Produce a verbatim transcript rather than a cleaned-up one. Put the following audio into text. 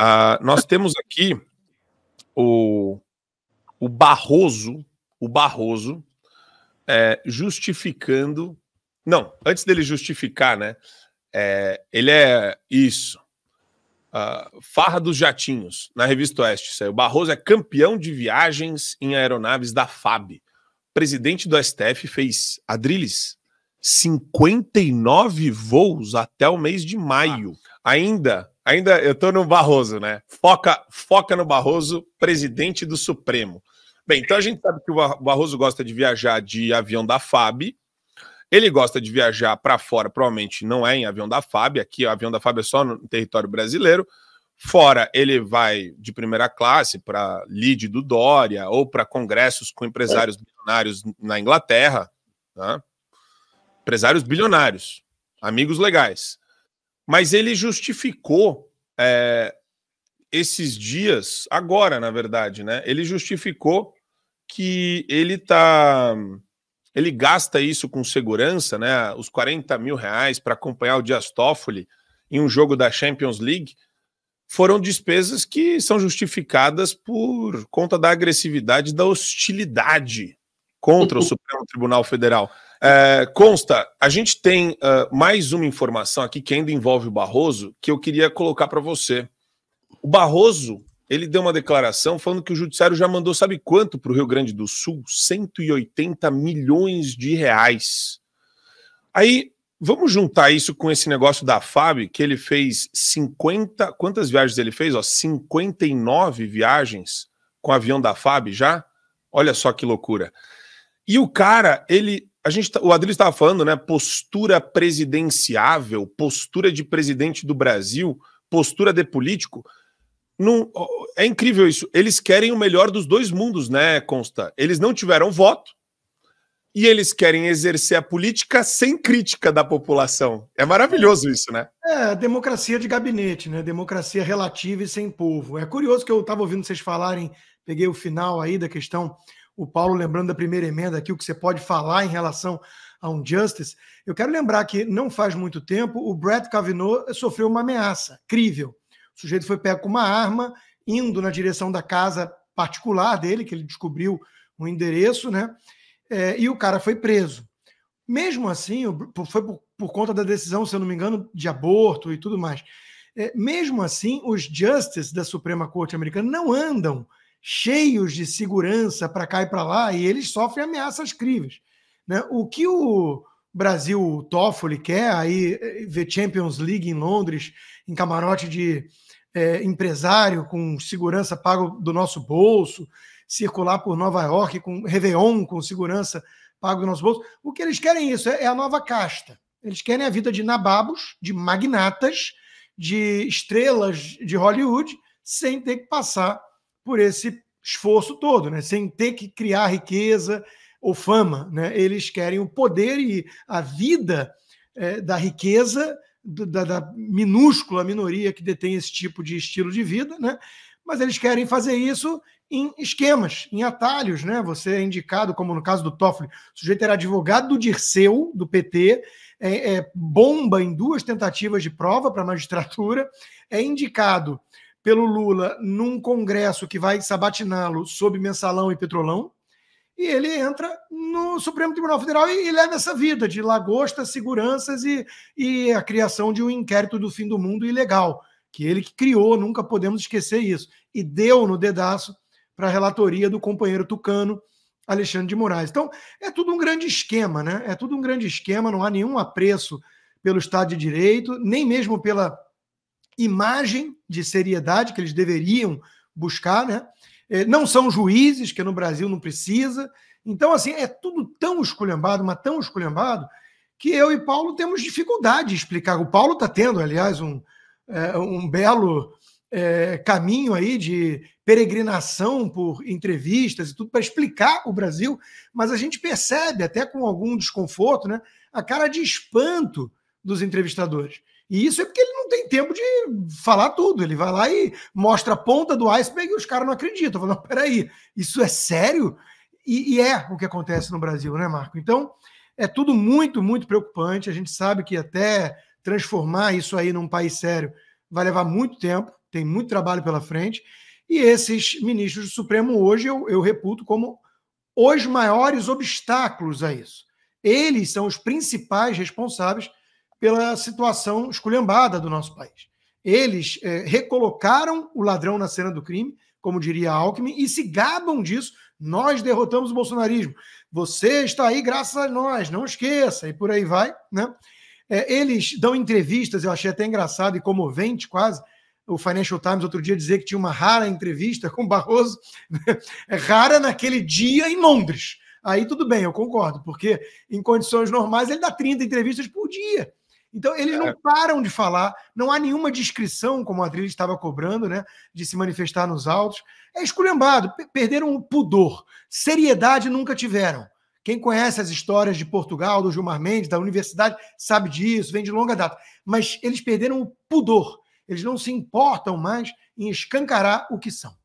Uh, nós temos aqui o, o Barroso, o Barroso é, justificando... Não, antes dele justificar, né? É, ele é isso. Uh, Farra dos Jatinhos, na Revista Oeste. Isso aí. O Barroso é campeão de viagens em aeronaves da F A B. O presidente do S T F fez, Adrilles, cinquenta e nove voos até o mês de maio. Ah. Ainda... Ainda eu tô no Barroso, né? Foca, foca no Barroso, presidente do Supremo. Bem, então a gente sabe que o Barroso gosta de viajar de avião da F A B. Ele gosta de viajar para fora, provavelmente não é em avião da F A B. Aqui o avião da F A B é só no território brasileiro. Fora, ele vai de primeira classe para lead do Dória ou para congressos com empresários bilionários na Inglaterra. Tá? Empresários bilionários, amigos legais. Mas ele justificou é, esses dias, agora, na verdade, né? Ele justificou que ele tá, ele gasta isso com segurança, né? Os quarenta mil reais para acompanhar o Dias Toffoli em um jogo da Champions League foram despesas que são justificadas por conta da agressividade, da hostilidade contra o Supremo Tribunal Federal. É, consta, a gente tem uh, mais uma informação aqui que ainda envolve o Barroso, que eu queria colocar para você. O Barroso, ele deu uma declaração falando que o judiciário já mandou sabe quanto para o Rio Grande do Sul? cento e oitenta milhões de reais. Aí, vamos juntar isso com esse negócio da F A B, que ele fez cinquenta... Quantas viagens ele fez? Ó, cinquenta e nove viagens com o avião da F A B já? Olha só que loucura. E o cara, ele... A gente, o Adrilles estava falando, né? Postura presidenciável, postura de presidente do Brasil, postura de político. Não, é incrível isso. Eles querem o melhor dos dois mundos, né, Consta? Eles não tiveram voto e eles querem exercer a política sem crítica da população. É maravilhoso isso, né? É, democracia de gabinete, né? Democracia relativa e sem povo. É curioso que eu estava ouvindo vocês falarem, peguei o final aí da questão... O Paulo lembrando da primeira emenda aqui, o que você pode falar em relação a um justice. Eu quero lembrar que não faz muito tempo o Brett Kavanaugh sofreu uma ameaça crível. O sujeito foi pego com uma arma, indo na direção da casa particular dele, que ele descobriu um endereço, né? É, e o cara foi preso. Mesmo assim, foi por, por conta da decisão, se eu não me engano, de aborto e tudo mais. É, mesmo assim, os justices da Suprema Corte americana não andam cheios de segurança para cá e para lá, e eles sofrem ameaças críveis, né? O que o Brasil, o Toffoli, quer aí ver Champions League em Londres, em camarote de é, empresário, com segurança pago do nosso bolso, circular por Nova York, com Réveillon, com segurança pago do nosso bolso. O que eles querem é isso, é a nova casta. Eles querem a vida de nababos, de magnatas, de estrelas de Hollywood, sem ter que passar por esse esforço todo, né? Sem ter que criar riqueza ou fama, né? Eles querem o poder e a vida é, da riqueza do, da, da minúscula minoria que detém esse tipo de estilo de vida, né? Mas eles querem fazer isso em esquemas, em atalhos, né? Você é indicado, como no caso do Toffoli, o sujeito era advogado do Dirceu, do P T, é, é bomba em duas tentativas de prova para a magistratura, é indicado pelo Lula num congresso que vai sabatiná-lo sob mensalão e petrolão, e ele entra no Supremo Tribunal Federal e, e leva essa vida de lagosta, seguranças e, e a criação de um inquérito do fim do mundo ilegal, que ele que criou, nunca podemos esquecer isso, e deu no dedaço para a relatoria do companheiro tucano Alexandre de Moraes. Então, é tudo um grande esquema, né? É tudo um grande esquema, não há nenhum apreço pelo Estado de Direito, nem mesmo pela imagem de seriedade que eles deveriam buscar, né? Não são juízes, que no Brasil não precisa. Então, assim, é tudo tão esculhambado, mas tão esculhambado, que eu e Paulo temos dificuldade de explicar. O Paulo está tendo, aliás, um, é, um belo é, caminho aí de peregrinação por entrevistas e tudo para explicar o Brasil, mas a gente percebe, até com algum desconforto, né, a cara de espanto dos entrevistadores. E isso é porque ele não tem tempo de falar tudo. Ele vai lá e mostra a ponta do iceberg e os caras não acreditam. Falam, não, peraí, isso é sério? E, e é o que acontece no Brasil, né, Marco? Então, é tudo muito, muito preocupante. A gente sabe que até transformar isso aí num país sério vai levar muito tempo, tem muito trabalho pela frente, e esses ministros do Supremo hoje eu, eu reputo como os maiores obstáculos a isso. Eles são os principais responsáveis pela situação esculhambada do nosso país. Eles é, recolocaram o ladrão na cena do crime, como diria Alckmin, e se gabam disso. Nós derrotamos o bolsonarismo. Você está aí graças a nós, não esqueça, e por aí vai, né? É, eles dão entrevistas, eu achei até engraçado e comovente quase, o Financial Times outro dia dizer que tinha uma rara entrevista com o Barroso, é rara naquele dia em Londres. Aí tudo bem, eu concordo, porque em condições normais ele dá trinta entrevistas por dia. Então, eles não param de falar, não há nenhuma discrição, como a Adrilles estava cobrando, né, de se manifestar nos autos. É esculhambado, perderam o pudor. Seriedade nunca tiveram. Quem conhece as histórias de Portugal, do Gilmar Mendes, da universidade, sabe disso, vem de longa data. Mas eles perderam o pudor. Eles não se importam mais em escancarar o que são.